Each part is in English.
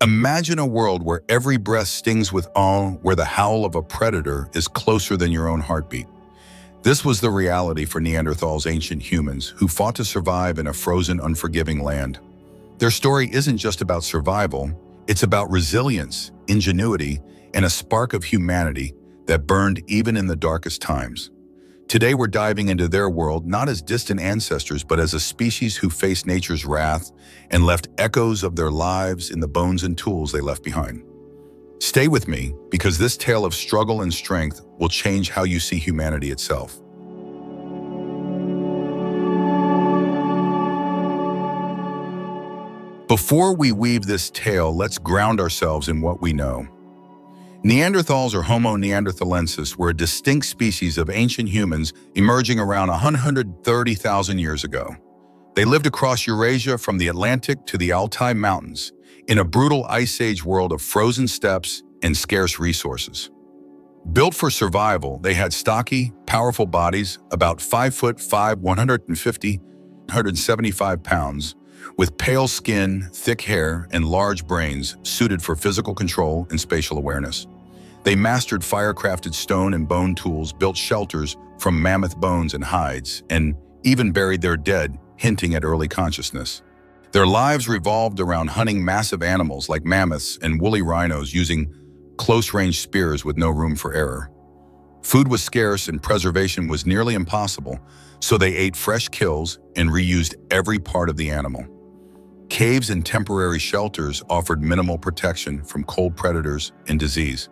Imagine a world where every breath stings with awe, where the howl of a predator is closer than your own heartbeat. This was the reality for Neanderthals' ancient humans, who fought to survive in a frozen, unforgiving land. Their story isn't just about survival, it's about resilience, ingenuity, and a spark of humanity that burned even in the darkest times. Today we're diving into their world, not as distant ancestors, but as a species who faced nature's wrath and left echoes of their lives in the bones and tools they left behind. Stay with me, because this tale of struggle and strength will change how you see humanity itself. Before we weave this tale, let's ground ourselves in what we know. Neanderthals, or Homo neanderthalensis, were a distinct species of ancient humans emerging around 130,000 years ago. They lived across Eurasia from the Atlantic to the Altai Mountains in a brutal ice age world of frozen steppes and scarce resources. Built for survival, they had stocky, powerful bodies, about 5'5", 150, 175 pounds, with pale skin, thick hair, and large brains suited for physical control and spatial awareness. They mastered fire-crafted stone and bone tools, built shelters from mammoth bones and hides, and even buried their dead, hinting at early consciousness. Their lives revolved around hunting massive animals like mammoths and woolly rhinos, using close-range spears with no room for error. Food was scarce and preservation was nearly impossible, so they ate fresh kills and reused every part of the animal. Caves and temporary shelters offered minimal protection from cold predators and disease.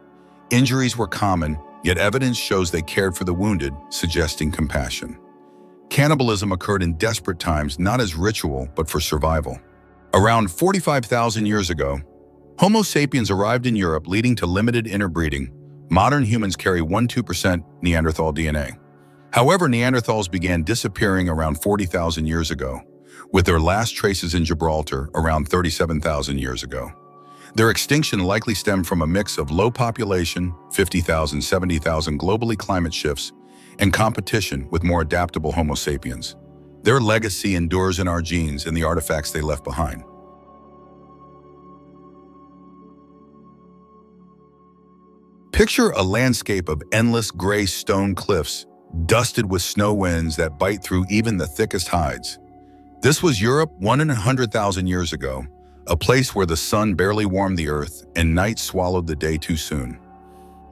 Injuries were common, yet evidence shows they cared for the wounded, suggesting compassion. Cannibalism occurred in desperate times, not as ritual, but for survival. Around 45,000 years ago, Homo sapiens arrived in Europe, leading to limited interbreeding. Modern humans carry 1–2% Neanderthal DNA. However, Neanderthals began disappearing around 40,000 years ago, with their last traces in Gibraltar around 37,000 years ago. Their extinction likely stemmed from a mix of low population, 50,000, 70,000 globally, climate shifts, and competition with more adaptable Homo sapiens. Their legacy endures in our genes and the artifacts they left behind. Picture a landscape of endless gray stone cliffs, dusted with snow winds that bite through even the thickest hides. This was Europe 100,000 years ago, a place where the sun barely warmed the earth and night swallowed the day too soon.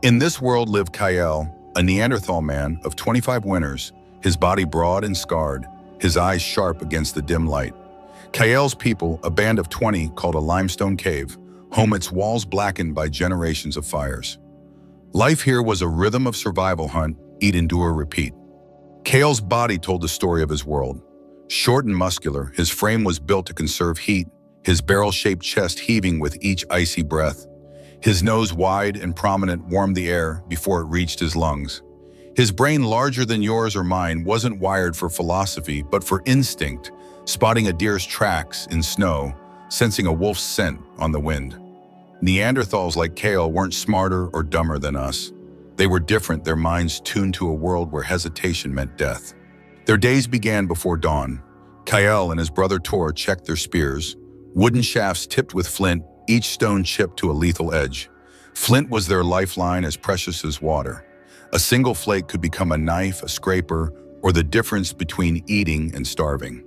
In this world lived Kael, a Neanderthal man of 25 winters, his body broad and scarred, his eyes sharp against the dim light. Kael's people, a band of 20 called a limestone cave, home its walls blackened by generations of fires. Life here was a rhythm of survival: hunt, eat, endure, repeat. Kael's body told the story of his world. Short and muscular, his frame was built to conserve heat, his barrel-shaped chest heaving with each icy breath. His nose, wide and prominent, warmed the air before it reached his lungs. His brain, larger than yours or mine, wasn't wired for philosophy, but for instinct, spotting a deer's tracks in snow, sensing a wolf's scent on the wind. Neanderthals like Kael weren't smarter or dumber than us. They were different, their minds tuned to a world where hesitation meant death. Their days began before dawn. Kael and his brother Tor checked their spears, wooden shafts tipped with flint, each stone chipped to a lethal edge. Flint was their lifeline, as precious as water. A single flake could become a knife, a scraper, or the difference between eating and starving.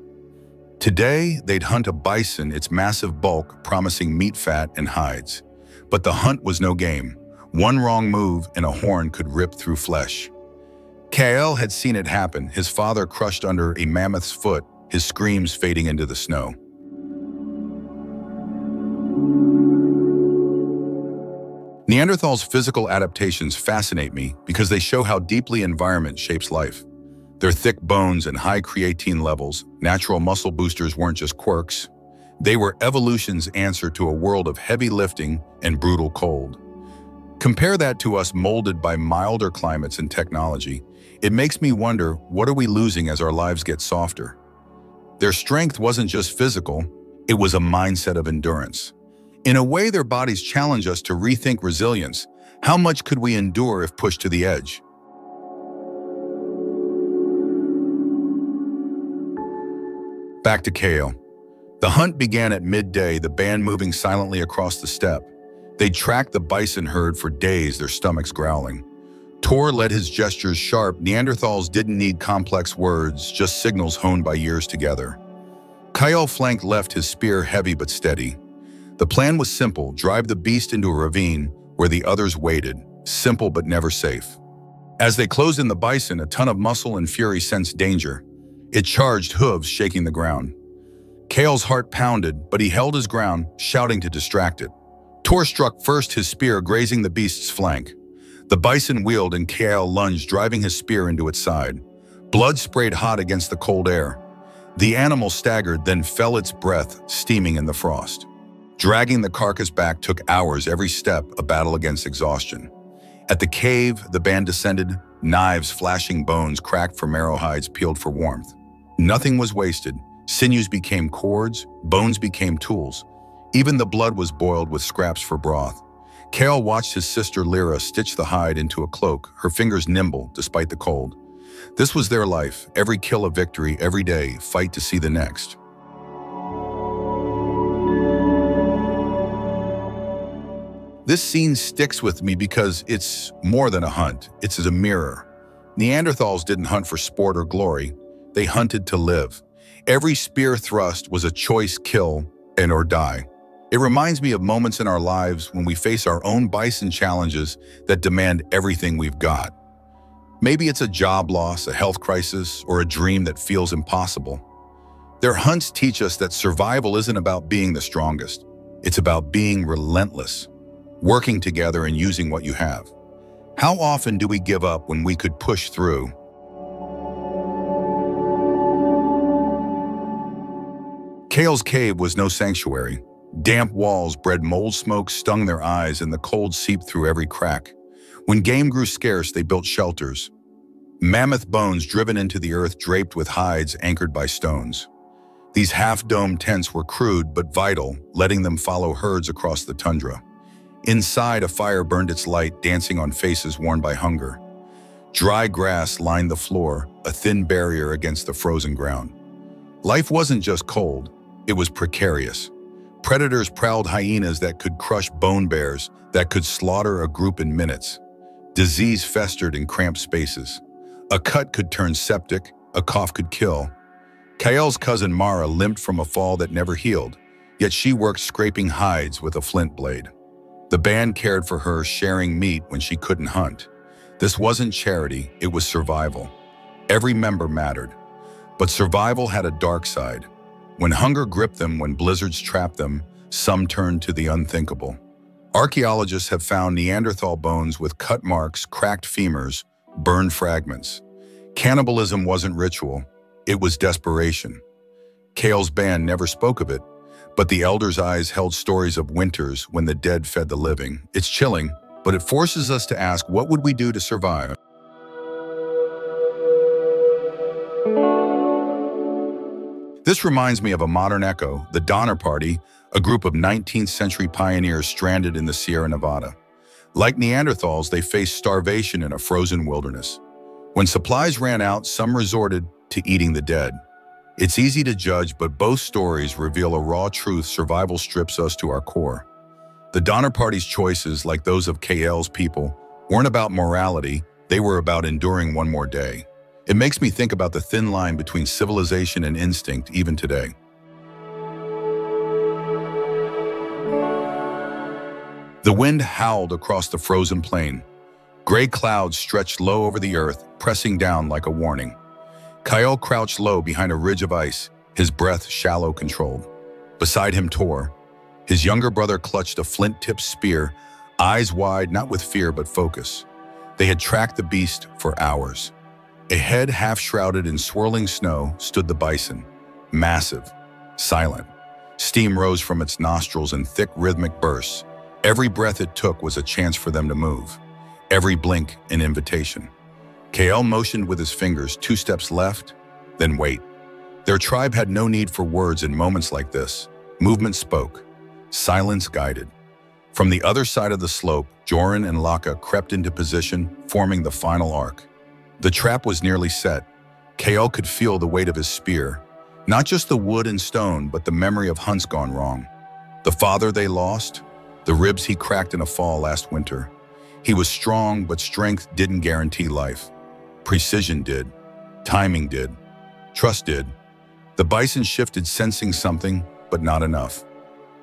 Today, they'd hunt a bison, its massive bulk promising meat, fat, and hides. But the hunt was no game. One wrong move and a horn could rip through flesh. Kael had seen it happen, his father crushed under a mammoth's foot, his screams fading into the snow. Neanderthals' physical adaptations fascinate me because they show how deeply environment shapes life. Their thick bones and high creatine levels, natural muscle boosters, weren't just quirks. They were evolution's answer to a world of heavy lifting and brutal cold. Compare that to us, molded by milder climates and technology. It makes me wonder, what are we losing as our lives get softer? Their strength wasn't just physical, it was a mindset of endurance. In a way, their bodies challenge us to rethink resilience. How much could we endure if pushed to the edge? Back to Kael. The hunt began at midday, the band moving silently across the steppe. They tracked the bison herd for days, their stomachs growling. Tor led his gestures sharp. Neanderthals didn't need complex words, just signals honed by years together. Kael flanked left, his spear heavy but steady. The plan was simple: drive the beast into a ravine where the others waited, simple but never safe. As they closed in the bison, a ton of muscle and fury sensed danger. It charged, hooves shaking the ground. Kael's heart pounded, but he held his ground, shouting to distract it. Tor struck first, his spear grazing the beast's flank. The bison wheeled and Kael lunged, driving his spear into its side. Blood sprayed hot against the cold air. The animal staggered, then fell, its breath steaming in the frost. Dragging the carcass back took hours, every step a battle against exhaustion. At the cave, the band descended, knives flashing, bones cracked for marrow, hides peeled for warmth. Nothing was wasted. Sinews became cords, bones became tools. Even the blood was boiled with scraps for broth. Kael watched his sister Lyra stitch the hide into a cloak, her fingers nimble despite the cold. This was their life, every kill a victory, every day, fight to see the next. This scene sticks with me because it's more than a hunt, it's a mirror. Neanderthals didn't hunt for sport or glory, they hunted to live. Every spear thrust was a choice: kill and or die. It reminds me of moments in our lives when we face our own bison challenges that demand everything we've got. Maybe it's a job loss, a health crisis, or a dream that feels impossible. Their hunts teach us that survival isn't about being the strongest. It's about being relentless, working together and using what you have. How often do we give up when we could push through? Kael's cave was no sanctuary. Damp walls bred mold, smoke stung their eyes, and the cold seeped through every crack. When game grew scarce, they built shelters. Mammoth bones driven into the earth, draped with hides anchored by stones. These half-domed tents were crude but vital, letting them follow herds across the tundra. Inside, a fire burned its light, dancing on faces worn by hunger. Dry grass lined the floor, a thin barrier against the frozen ground. Life wasn't just cold, it was precarious. Predators prowled, hyenas that could crush bone bears, that could slaughter a group in minutes. Disease festered in cramped spaces. A cut could turn septic, a cough could kill. Kael's cousin Mara limped from a fall that never healed, yet she worked scraping hides with a flint blade. The band cared for her, sharing meat when she couldn't hunt. This wasn't charity, it was survival. Every member mattered. But survival had a dark side. When hunger gripped them, when blizzards trapped them, some turned to the unthinkable. Archaeologists have found Neanderthal bones with cut marks, cracked femurs, burned fragments. Cannibalism wasn't ritual, it was desperation. Kael's band never spoke of it, but the elders' eyes held stories of winters when the dead fed the living. It's chilling, but it forces us to ask, what would we do to survive? This reminds me of a modern echo, the Donner Party, a group of 19th century pioneers stranded in the Sierra Nevada. Like Neanderthals, they faced starvation in a frozen wilderness. When supplies ran out, some resorted to eating the dead. It's easy to judge, but both stories reveal a raw truth: survival strips us to our core. The Donner Party's choices, like those of Kael's people, weren't about morality, they were about enduring one more day. It makes me think about the thin line between civilization and instinct, even today. The wind howled across the frozen plain. Gray clouds stretched low over the earth, pressing down like a warning. Kael crouched low behind a ridge of ice, his breath shallow, controlled. Beside him, Tor. His younger brother clutched a flint-tipped spear, eyes wide, not with fear but focus. They had tracked the beast for hours. Ahead, half-shrouded in swirling snow, stood the bison. Massive, silent. Steam rose from its nostrils in thick, rhythmic bursts. Every breath it took was a chance for them to move. Every blink, an invitation. Kael motioned with his fingers, 2 steps left, then wait. Their tribe had no need for words in moments like this. Movement spoke, silence guided. From the other side of the slope, Jorun and Laka crept into position, forming the final arc. The trap was nearly set. Kael could feel the weight of his spear. Not just the wood and stone, but the memory of hunts gone wrong. The father they lost, the ribs he cracked in a fall last winter. He was strong, but strength didn't guarantee life. Precision did. Timing did. Trust did. The bison shifted, sensing something, but not enough.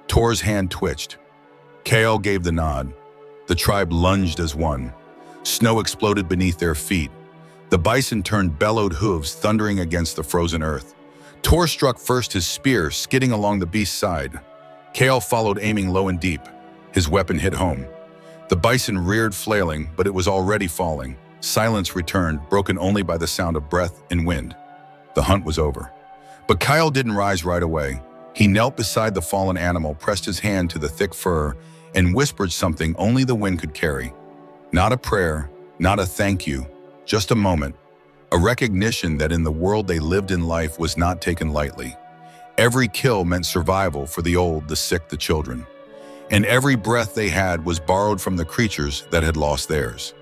Tor's hand twitched. Kael gave the nod. The tribe lunged as one. Snow exploded beneath their feet. The bison turned bellowed hooves thundering against the frozen earth. Tor struck first, his spear skidding along the beast's side. Kael followed, aiming low and deep. His weapon hit home. The bison reared, flailing, but it was already falling. Silence returned, broken only by the sound of breath and wind. The hunt was over. But Kael didn't rise right away. He knelt beside the fallen animal, pressed his hand to the thick fur, and whispered something only the wind could carry. Not a prayer, not a thank you, just a moment. A recognition that in the world they lived in, life was not taken lightly. Every kill meant survival for the old, the sick, the children. And every breath they had was borrowed from the creatures that had lost theirs.